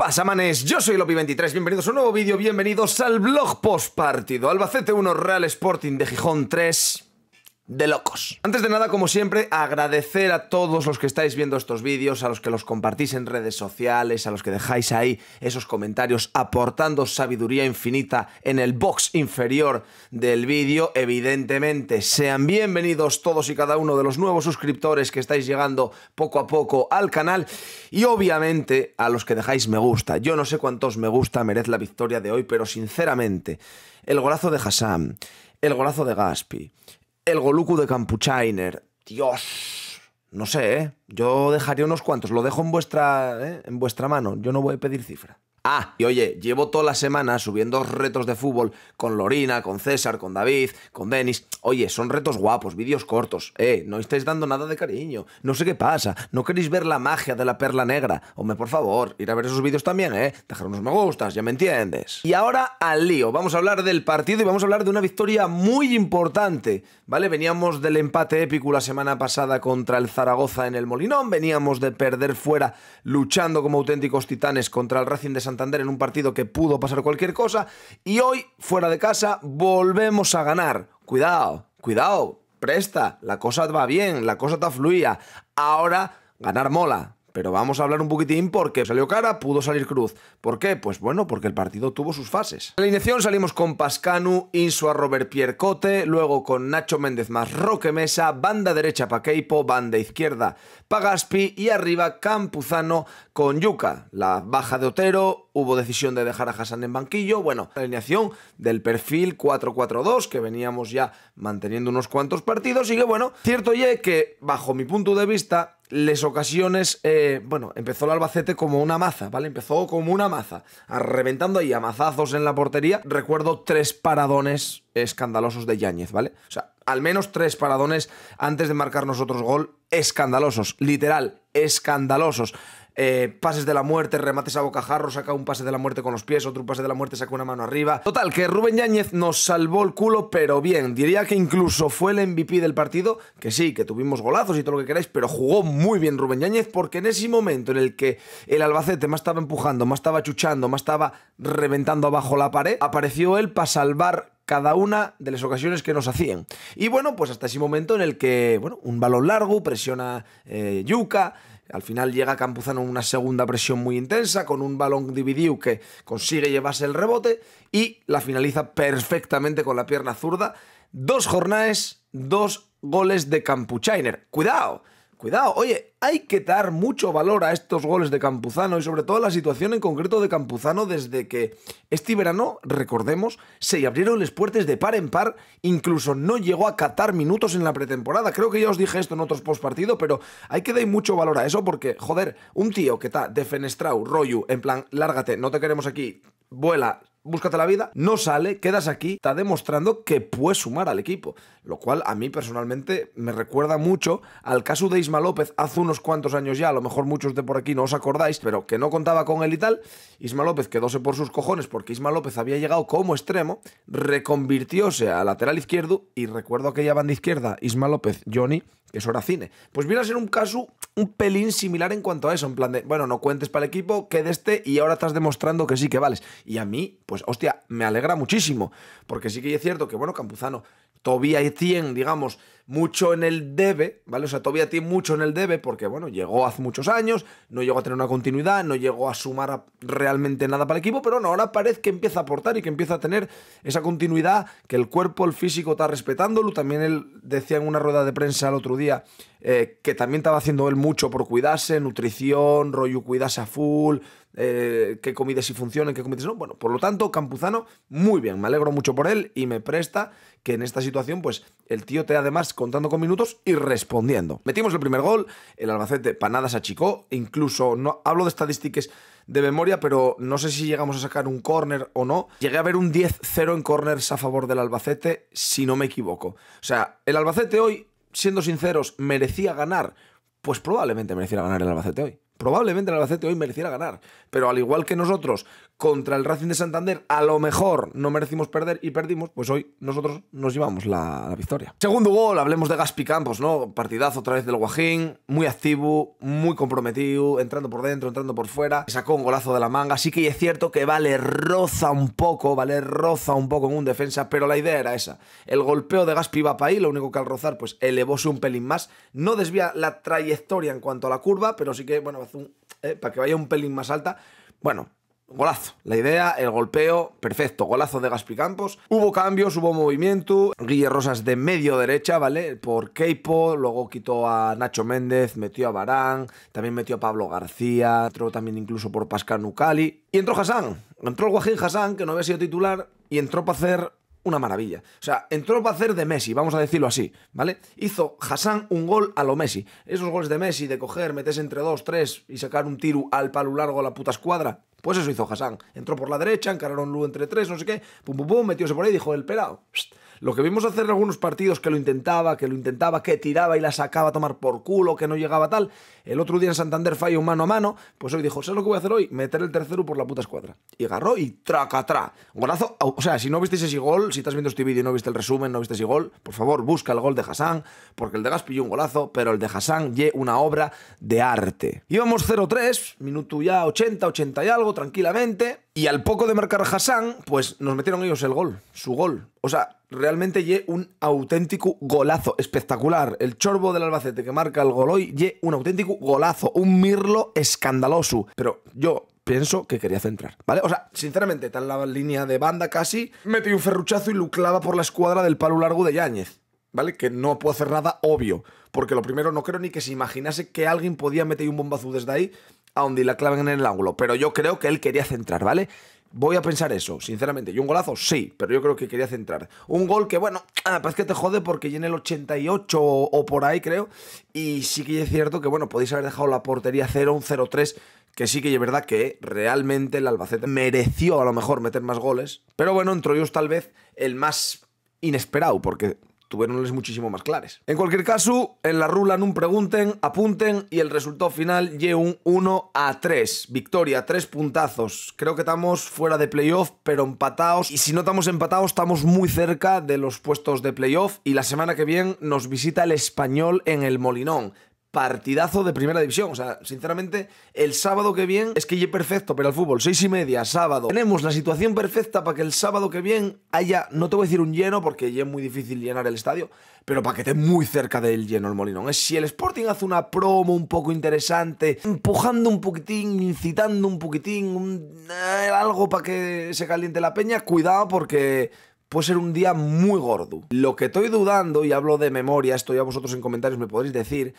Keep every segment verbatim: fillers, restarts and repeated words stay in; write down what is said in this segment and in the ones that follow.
pasa, manes? Yo soy Elopi veintitrés, bienvenidos a un nuevo vídeo, bienvenidos al blog postpartido. Albacete uno, Real Sporting de Gijón tres... de locos. Antes de nada, como siempre, agradecer a todos los que estáis viendo estos vídeos, a los que los compartís en redes sociales, a los que dejáis ahí esos comentarios aportando sabiduría infinita en el box inferior del vídeo. Evidentemente, sean bienvenidos todos y cada uno de los nuevos suscriptores que estáis llegando poco a poco al canal y obviamente a los que dejáis me gusta. Yo no sé cuántos me gusta merece la victoria de hoy, pero sinceramente, el golazo de Hassan, el golazo de Gaspi, el goluku de Campuchainer, Dios, no sé, ¿eh? Yo dejaría unos cuantos, lo dejo en vuestra, ¿eh? en vuestra mano, yo no voy a pedir cifra. Ah, y oye, llevo toda la semana subiendo retos de fútbol con Lorina, con César, con David, con Denis. Oye, son retos guapos, vídeos cortos. Eh, no estáis dando nada de cariño. No sé qué pasa. ¿No queréis ver la magia de la perla negra? Hombre, por favor, ir a ver esos vídeos también, ¿eh? Dejar unos me gustas, ya me entiendes. Y ahora al lío. Vamos a hablar del partido y vamos a hablar de una victoria muy importante, ¿vale? Veníamos del empate épico la semana pasada contra el Zaragoza en el Molinón. Veníamos de perder fuera luchando como auténticos titanes contra el Racing de Santander. Santander en un partido que pudo pasar cualquier cosa y hoy, fuera de casa, volvemos a ganar. Cuidado, cuidado, presta, la cosa va bien, la cosa está fluida. Ahora, ganar mola, pero vamos a hablar un poquitín porque salió cara, pudo salir cruz. ¿Por qué? Pues bueno, porque el partido tuvo sus fases. En la alineación salimos con Pascanu, Insua, Roberto Pierkot, luego con Nacho Méndez más Roque Mesa, banda derecha Paqueipo, banda izquierda Pagaspi y arriba Campuzano con Yuca, la baja de Otero. Hubo decisión de dejar a Hassan en banquillo. Bueno, la alineación del perfil cuatro cuatro dos que veníamos ya manteniendo unos cuantos partidos y que bueno, cierto y es que bajo mi punto de vista les ocasiones, eh, bueno, empezó el Albacete como una maza, ¿vale? Empezó como una maza, reventando ahí a mazazos en la portería. Recuerdo tres paradones escandalosos de Yáñez, ¿vale? O sea, al menos tres paradones antes de marcar nosotros gol, escandalosos, literal, escandalosos. Eh, pases de la muerte, remates a bocajarro, saca un pase de la muerte con los pies, otro pase de la muerte, saca una mano arriba. Total, que Rubén Yáñez nos salvó el culo, pero bien. Diría que incluso fue el M V P del partido, que sí, que tuvimos golazos y todo lo que queráis, pero jugó muy bien Rubén Yáñez, porque en ese momento en el que el Albacete más estaba empujando, más estaba chuchando, más estaba reventando abajo la pared, apareció él para salvar cada una de las ocasiones que nos hacían. Y bueno, pues hasta ese momento en el que, bueno, un balón largo, presiona eh, Yuca, al final llega Campuzano una segunda presión muy intensa, con un balón dividido que consigue llevarse el rebote y la finaliza perfectamente con la pierna zurda. Dos jornadas, dos goles de Campuchainer. ¡Cuidado! Cuidado, oye, hay que dar mucho valor a estos goles de Campuzano y sobre todo a la situación en concreto de Campuzano desde que este verano, recordemos, se abrieron las puertas de par en par, incluso no llegó a catar minutos en la pretemporada. Creo que ya os dije esto en otros postpartido, pero hay que dar mucho valor a eso porque, joder, un tío que está defenestrao, rollo, en plan, lárgate, no te queremos aquí, vuela, búscate la vida, no sale, quedas aquí, está demostrando que puedes sumar al equipo, lo cual a mí personalmente me recuerda mucho al caso de Isma López hace unos cuantos años ya, a lo mejor muchos de por aquí no os acordáis, pero que no contaba con él y tal. Isma López quedóse por sus cojones porque Isma López había llegado como extremo, reconvirtióse a lateral izquierdo y recuerdo aquella banda izquierda, Isma López, Johnny, que eso era cine. Pues viene a ser un caso un pelín similar en cuanto a eso, en plan de, bueno, no cuentes para el equipo, quédate y ahora estás demostrando que sí que vales. Y a mí, pues hostia, me alegra muchísimo, porque sí que es cierto que, bueno, Campuzano todavía tiene, digamos, mucho en el debe, ¿vale? O sea, todavía tiene mucho en el debe porque, bueno, llegó hace muchos años, no llegó a tener una continuidad, no llegó a sumar a realmente nada para el equipo, pero no, ahora parece que empieza a aportar y que empieza a tener esa continuidad, que el cuerpo, el físico está respetándolo. También él decía en una rueda de prensa el otro día eh, que también estaba haciendo él mucho por cuidarse, nutrición, rollo cuidarse a full, eh, qué comidas sí funcionan, qué comidas no. Bueno, por lo tanto, Campuzano, muy bien, me alegro mucho por él y me presta que en esta situación, pues, el tío te además contando con minutos y respondiendo. Metimos el primer gol, el Albacete para nada se achicó, incluso, no hablo de estadísticas de memoria, pero no sé si llegamos a sacar un córner o no. Llegué a ver un diez cero en córners a favor del Albacete, si no me equivoco. O sea, el Albacete hoy, siendo sinceros, ¿merecía ganar? Pues probablemente mereciera ganar el Albacete hoy. probablemente el Albacete hoy mereciera ganar, pero al igual que nosotros contra el Racing de Santander a lo mejor no merecimos perder y perdimos, pues hoy nosotros nos llevamos la, la victoria. Segundo gol, hablemos de Gaspi Campos, ¿no? Partidazo otra vez del Guajín, muy activo, muy comprometido, entrando por dentro, entrando por fuera, sacó un golazo de la manga. Sí que es cierto que Vale roza un poco, Vale roza un poco en un defensa, pero la idea era esa. El golpeo de Gaspi va para ahí, lo único que al rozar pues elevóse un pelín más, no desvía la trayectoria en cuanto a la curva, pero sí que, bueno, hace un, eh, para que vaya un pelín más alta, bueno... Golazo. La idea, el golpeo, perfecto. Golazo de Gaspi Campos. Hubo cambios, hubo movimiento. Guille Rosas de medio derecha, ¿vale? Por Keipo, luego quitó a Nacho Méndez, metió a Barán, también metió a Pablo García, entró también incluso por Pascal Nucali. Y entró Hassan. Entró el Guajín Hassan, que no había sido titular, y entró para hacer una maravilla. O sea, entró para hacer de Messi, vamos a decirlo así, ¿vale? Hizo Hassan un gol a lo Messi. Esos goles de Messi, de coger, meterse entre dos, tres y sacar un tiro al palo largo a la puta escuadra. Pues eso hizo Hassan. Entró por la derecha, encararon Lu entre tres, no sé qué, pum, pum, pum, metióse por ahí y dijo el pelado. Psst. Lo que vimos hacer en algunos partidos, que lo intentaba, que lo intentaba, que tiraba y la sacaba a tomar por culo, que no llegaba tal. El otro día en Santander falló un mano a mano, pues hoy dijo, ¿sabes lo que voy a hacer hoy? Meter el tercero por la puta escuadra. Y agarró y tracatrá. Golazo, o sea, si no visteis ese gol, si estás viendo este vídeo y no viste el resumen, no viste ese gol, por favor, busca el gol de Hassan, porque el de Gas pilló un golazo, pero el de Hassan ye una obra de arte. Íbamos cero tres, minuto ya ochenta, ochenta y algo, tranquilamente, y al poco de marcar Hassan, pues nos metieron ellos el gol, su gol. O sea, realmente ye un auténtico golazo, espectacular. El chorbo del Albacete que marca el gol hoy ye un auténtico golazo, un mirlo escandaloso. Pero yo pienso que quería centrar, ¿vale? O sea, sinceramente, está en la línea de banda casi, metí un ferruchazo y lo clava por la escuadra del palo largo de Yáñez, ¿vale? Que no puedo hacer nada obvio, porque lo primero no creo ni que se imaginase que alguien podía meter un bombazo desde ahí a donde la claven en el ángulo, pero yo creo que él quería centrar, ¿vale? Voy a pensar eso, sinceramente. ¿Y un golazo? Sí, pero yo creo que quería centrar. Un gol que, bueno, ah, parece que te jode porque ya en el ochenta y ocho o, o por ahí, creo. Y sí que es cierto que, bueno, podéis haber dejado la portería cero, un cero tres, que sí que es verdad que realmente el Albacete mereció a lo mejor meter más goles. Pero bueno, entre ellos tal vez el más inesperado, porque tuvieronles muchísimo más clares. En cualquier caso, en la rula no pregunten, apunten y el resultado final ye un uno a tres. Victoria, tres puntazos. Creo que estamos fuera de playoff, pero empatados. Y si no estamos empatados, estamos muy cerca de los puestos de playoff. Y la semana que viene nos visita el Español en el Molinón. Partidazo de primera división. O sea, sinceramente, el sábado que viene es que ya perfecto, pero el fútbol, seis y media, sábado. Tenemos la situación perfecta para que el sábado que viene haya, no te voy a decir un lleno, porque ya es muy difícil llenar el estadio, pero para que esté muy cerca del lleno el Molinón. Es si el Sporting hace una promo un poco interesante, empujando un poquitín, incitando un poquitín, un, eh, algo para que se caliente la peña, cuidado porque puede ser un día muy gordo. Lo que estoy dudando, y hablo de memoria, esto ya vosotros en comentarios me podréis decir,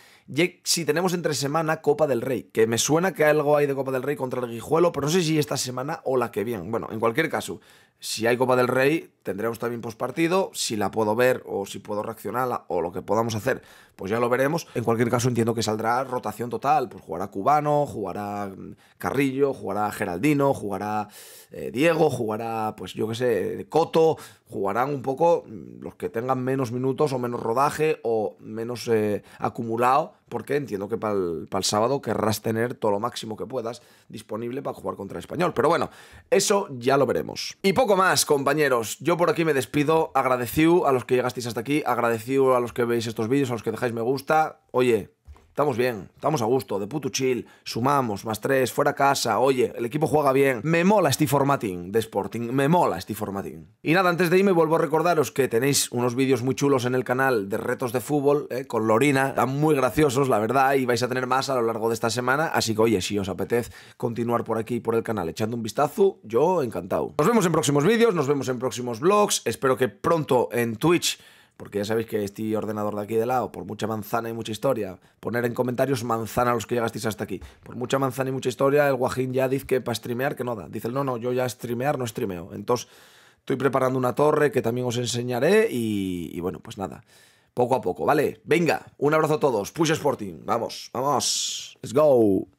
si tenemos entre semana Copa del Rey, que me suena que algo hay de Copa del Rey contra el Guijuelo, pero no sé si esta semana o la que viene. Bueno, en cualquier caso, si hay Copa del Rey, tendremos también postpartido, si la puedo ver o si puedo reaccionarla o lo que podamos hacer, pues ya lo veremos. En cualquier caso, entiendo que saldrá rotación total, pues jugará Cubano, jugará Carrillo, jugará Geraldino, jugará eh, Diego, jugará, pues yo qué sé, Coto. Jugarán un poco los que tengan menos minutos o menos rodaje o menos eh, acumulado, porque entiendo que para el, para el sábado querrás tener todo lo máximo que puedas disponible para jugar contra el Español. Pero bueno, eso ya lo veremos. Y poco más, compañeros. Yo por aquí me despido. Agradecido a los que llegasteis hasta aquí, agradecido a los que veis estos vídeos, a los que dejáis me gusta. Oye, estamos bien, estamos a gusto, de puto chill, sumamos, más tres, fuera casa, oye, el equipo juega bien. Me mola este formatín de Sporting, me mola este formatín. Y nada, antes de irme vuelvo a recordaros que tenéis unos vídeos muy chulos en el canal de retos de fútbol, eh, con Lorina, están muy graciosos, la verdad, y vais a tener más a lo largo de esta semana, así que oye, si os apetece continuar por aquí, por el canal, echando un vistazo, yo encantado. Nos vemos en próximos vídeos, nos vemos en próximos vlogs, espero que pronto en Twitch, porque ya sabéis que este ordenador de aquí de lado, por mucha manzana y mucha historia, poner en comentarios manzana a los que llegasteis hasta aquí. Por mucha manzana y mucha historia, el Guajín ya dice que para streamear que no da. Dice, no, no, yo ya streamear no streameo. Entonces, estoy preparando una torre que también os enseñaré y, y bueno, pues nada. Poco a poco, ¿vale? Venga, un abrazo a todos. Push Sporting. Vamos, vamos. Let's go.